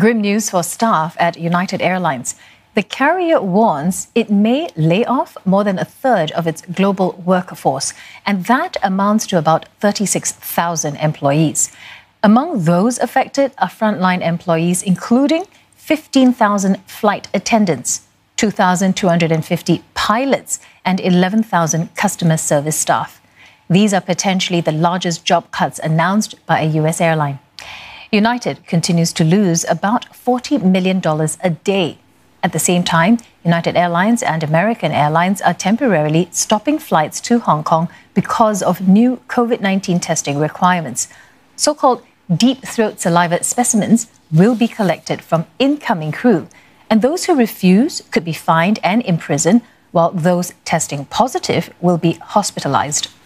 Grim news for staff at United Airlines. The carrier warns it may lay off more than a third of its global workforce, and that amounts to about 36,000 employees. Among those affected are frontline employees, including 15,000 flight attendants, 2,250 pilots, and 11,000 customer service staff. These are potentially the largest job cuts announced by a U.S. airline. United continues to lose about $40 million a day. At the same time, United Airlines and American Airlines are temporarily stopping flights to Hong Kong because of new COVID-19 testing requirements. So-called deep throat saliva specimens will be collected from incoming crew, and those who refuse could be fined and imprisoned, while those testing positive will be hospitalized.